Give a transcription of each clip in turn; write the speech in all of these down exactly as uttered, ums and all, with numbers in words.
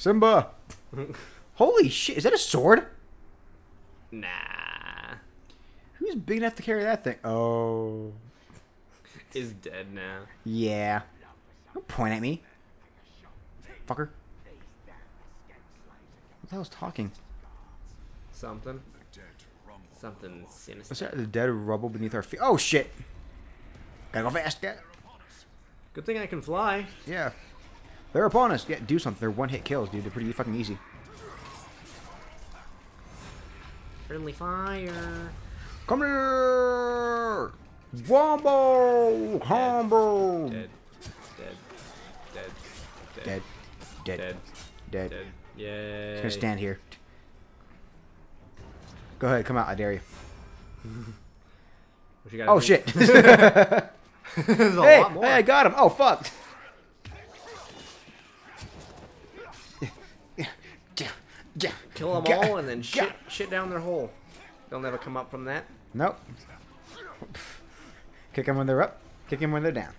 Simba! Holy shit, is that a sword? Nah. Who's big enough to carry that thing? Oh. Is dead now. Yeah. Don't point at me. Fucker. What the hell's talking? Something. Something sinister. What's that? The dead rubble beneath our feet. Oh shit! Gotta go fast, guy. Good thing I can fly. Yeah. They're upon us. Yeah, do something. They're one-hit kills, dude. They're pretty fucking easy. Friendly fire. Come here! Wombo! Combo! Dead. Dead. Dead. Dead. Dead. Dead. Dead. Dead. Yay. Just gonna stand here. Go ahead. Come out. I dare you. What you gotta oh, do? Shit. There's a hey, lot more. Hey, I got him. Oh, fuck. Kill them all and then shit, shit down their hole. They'll never come up from that. Nope. Kick them when they're up. Kick them when they're down.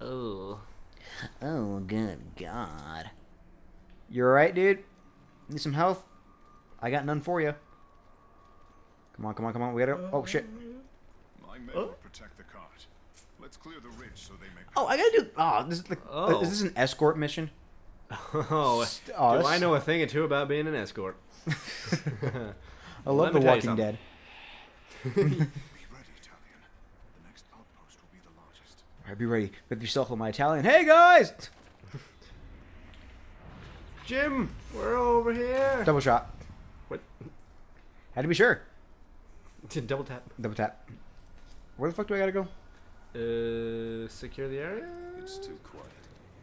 Oh. Oh, good God. You alright, dude? Need some health? I got none for you. Come on, come on, come on. We gotta. Oh, shit. My men will protect the cart. Let's clear the ridge so they make. Oh, I gotta do. Oh, this is like. Oh. Is this an escort mission? Oh, St oh do I know a thing or two about being an escort. I love Let The Walking Dead. Be ready, Italian. The next outpost will be the largest. Alright, be ready. With yourself on my Italian. Hey, guys! Jim, we're over here. Double shot. What? Had to be sure. Double tap. Double tap. Where the fuck do I gotta go? Uh, secure the area? It's too quiet.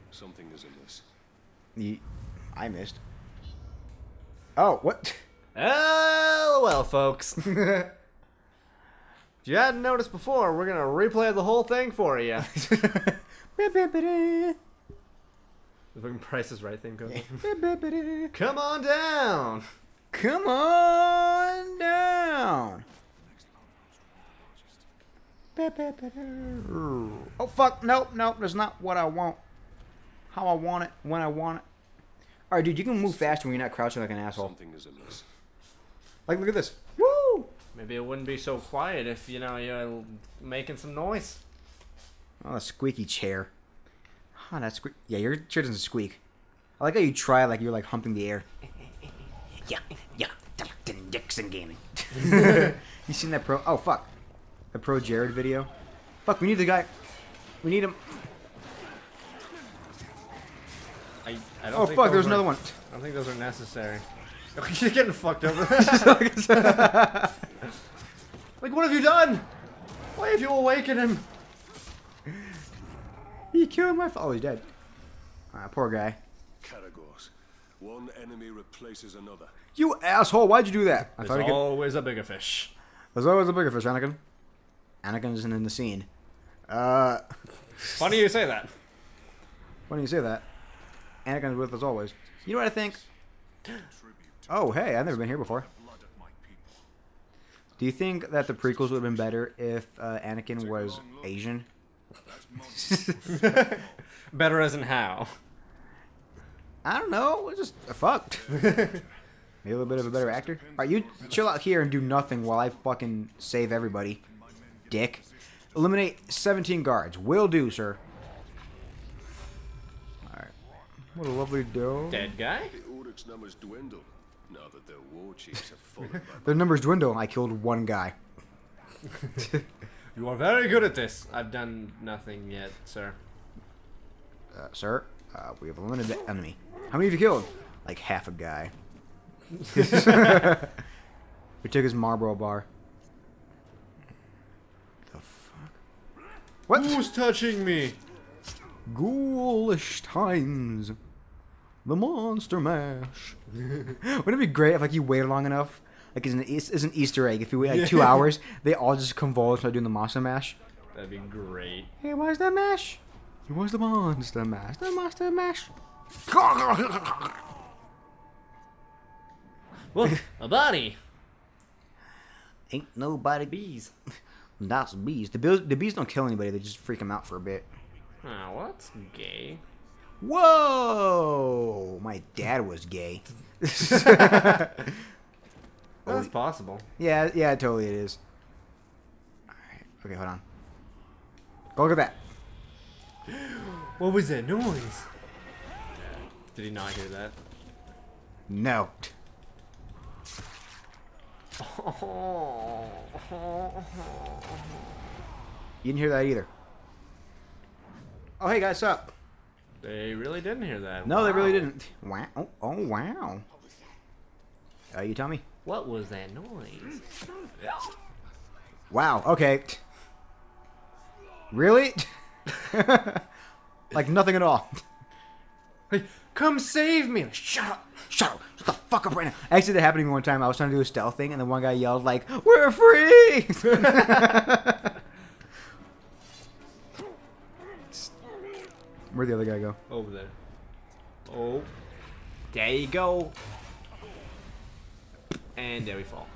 Something is amiss. I missed. Oh, what? Oh, well, folks. If you hadn't noticed before, we're going to replay the whole thing for you. The fucking Price is Right thing going on. Come on down. Come on down. Oh, fuck. Nope, nope. That's not what I want. How I want it, when I want it. All right, dude, you can move fast when you're not crouching like an asshole. Something is amiss. Like, look at this. Woo! Maybe it wouldn't be so quiet if, you know, you're making some noise. Oh, a squeaky chair. Oh, that squeak. Yeah, your chair doesn't squeak. I like how you try like you're, like, humping the air. Yeah, yeah. Dixon Gaming. You seen that pro... Oh, fuck. The pro Jared video. Fuck, we need the guy... We need him... I, I don't oh think fuck! There's are, another one. I don't think those are necessary. You're getting fucked over. Like, what have you done? Why have you awakened him? You killed my father. Oh, he's dead. Ah, poor guy. Karagos. One enemy replaces another. You asshole! Why'd you do that? I There's always could... a bigger fish. There's always a bigger fish, Anakin. Anakin isn't in the scene. Uh. Funny you say that. Funny you say that. Anakin's with us always. You know what I think? Oh, hey, I've never been here before. Do you think that the prequels would have been better if uh, Anakin was Asian? Better as in how? I don't know. We're just fucked. Maybe a little bit of a better actor. All right, you chill out here and do nothing while I fucking save everybody. Dick. Eliminate seventeen guards. Will do, sir. What a lovely dog. Dead guy? The Oryx numbers dwindle now that their war chiefs have fallen. Their numbers dwindle. I killed one guy. You are very good at this. I've done nothing yet, sir. Uh, sir, uh, we have eliminated the enemy. How many have you killed? Like half a guy. We took his Marlboro bar. The fuck? What? Who's touching me? Ghoulish times. The Monster Mash. Wouldn't it be great if like you waited long enough? Like it's an, it's an Easter egg. If you wait like two hours, they all just convulse by doing the Monster Mash. That'd be great. Hey, where's the mash? Where's the Monster Mash? The Monster Mash. Well, a body. Ain't nobody bees. That's bees. The bees. The bees don't kill anybody. They just freak them out for a bit. Ah, oh, well, that's gay. Whoa! my dad was gay. Well, that's possible. Yeah, yeah, totally it is. All right. Okay, hold on. Go look at that. What was that noise? Did he not hear that? No. You didn't hear that either. Oh, hey guys, what's up? They really didn't hear that. No, wow. They really didn't. Wow. Oh, oh wow. Uh, you tell me. What was that noise? Wow. Okay. Really? Like nothing at all. Hey, come save me! Shut up! Shut up! Shut the fuck up right now! Actually, that happened to me one time. I was trying to do a stealth thing, and then one guy yelled like, "We're free!" Where'd the other guy go? Over there. Oh. There you go. And there we fall.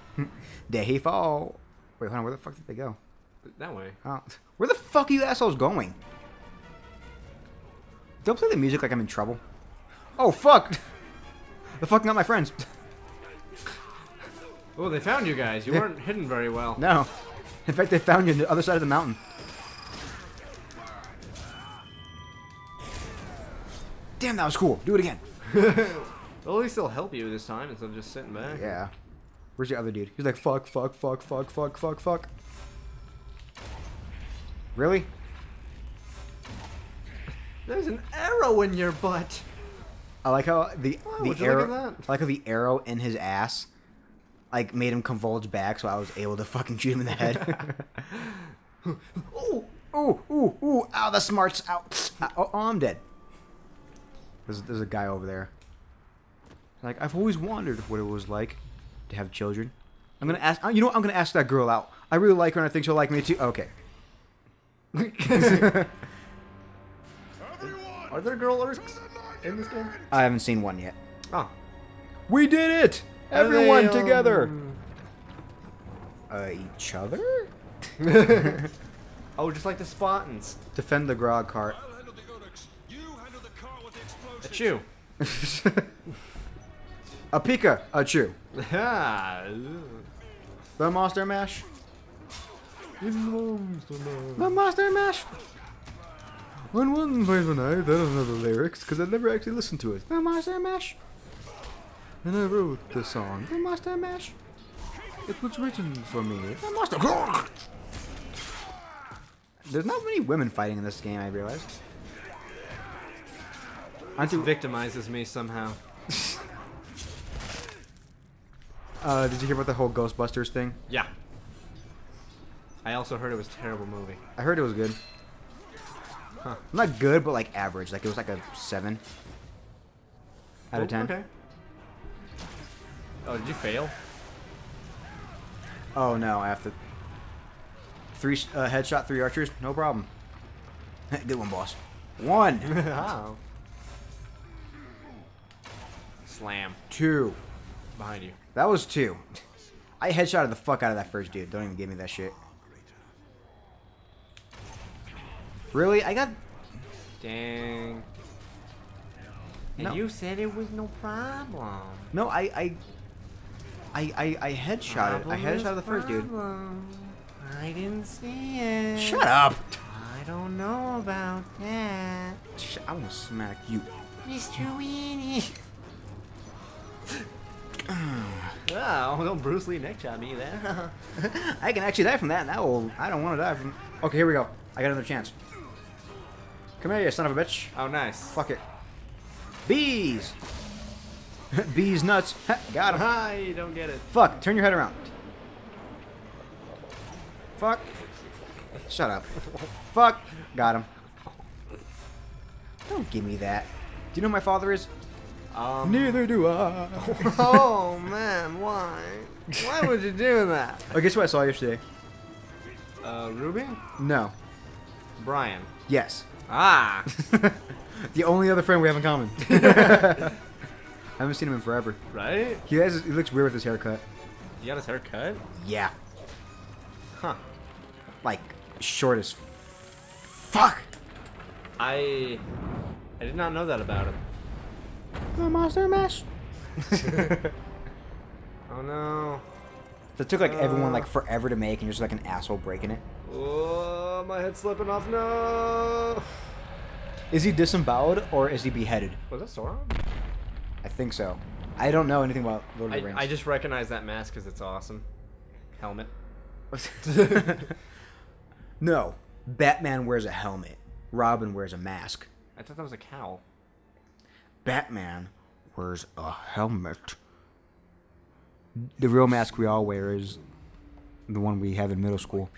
There he fall. Wait, hold on. Where the fuck did they go? That way. Oh. Where the fuck are you assholes going? Don't play the music like I'm in trouble. Oh, fuck. The fuck, not my friends. Oh, they found you guys. You weren't hidden very well. No. In fact, they found you on the other side of the mountain. Damn, that was cool. Do it again. Well, at least they'll help you this time instead of just sitting back. Yeah. Where's the other dude? He's like, fuck, fuck, fuck, fuck, fuck, fuck, fuck. Really? There's an arrow in your butt. I like how the oh, the arrow. That? I like how the arrow in his ass, like, made him convulse back, so I was able to fucking shoot him in the head. Ooh, ooh, ooh, ooh! Ow, the smarts! Ow! Oh, oh, I'm dead. There's, there's a guy over there. Like, I've always wondered what it was like to have children. I'm gonna ask. You know what? I'm gonna ask that girl out. I really like her, and I think she'll like me too. Okay. Are there girl orcs in this game? I haven't seen one yet. Oh. We did it! Everyone they, um... together! Uh, each other? Oh, just like the Spartans. Defend the grog cart. I'll handle the orcs. You handle the car with the explosion. Achoo. A pika. Achoo. The monster mash. The monster mash. The monster mash. When one plays one night, I don't know the lyrics because I never actually listened to it. The Monster Mash. And I wrote the song. The Monster Mash. It was written for me. The Monster. There's not many women fighting in this game, I realized. Auntie victimizes me somehow. uh, did you hear about the whole Ghostbusters thing? Yeah. I also heard it was a terrible movie. I heard it was good. Huh. Not good, but like average. Like it was like a seven out oh, of ten. Okay. Oh, did you fail? Oh no, I have to. Three uh, headshot, three archers, no problem. Good one, boss. One. Oh. Slam. Two. Behind you. That was two. I headshotted the fuck out of that first dude. Don't even give me that shit. Really? I got... Dang. And no. You said it was no problem. No, I... I... I, I, I headshotted. I headshotted the first dude. I didn't see it. Shut up! I don't know about that. I'm gonna smack you. Mister Weenie. Oh, don't Bruce Lee neckshot me there. I can actually die from that, and that will... I don't want to die from... Okay, here we go. I got another chance. Come here, you son of a bitch. Oh, nice. Fuck it. Bees! Bees nuts. Got him. I don't get it. Fuck. Turn your head around. Fuck. Shut up. Fuck. Got him. Don't give me that. Do you know who my father is? Um, Neither do I. Oh, man. Why? Why would you do that? Oh, guess what I saw yesterday? Uh, Ruby? No. Brian? Yes. Ah! The only other friend we have in common. I haven't seen him in forever. Right? He has. He looks weird with his haircut. You got his haircut? Yeah. Huh. Like, short as fuck! I... I did not know that about him. Monster, monster, mash. Oh no. So it took like uh, everyone like forever to make, and you're just like an asshole breaking it. Oh, my head's slipping off. No. Is he disemboweled or is he beheaded? Was that Sauron? I think so. I don't know anything about Lord of the Rings. I just recognize that mask because it's awesome. Helmet. No. Batman wears a helmet. Robin wears a mask. I thought that was a cowl. Batman wears a helmet. The real mask we all wear is the one we have in middle school.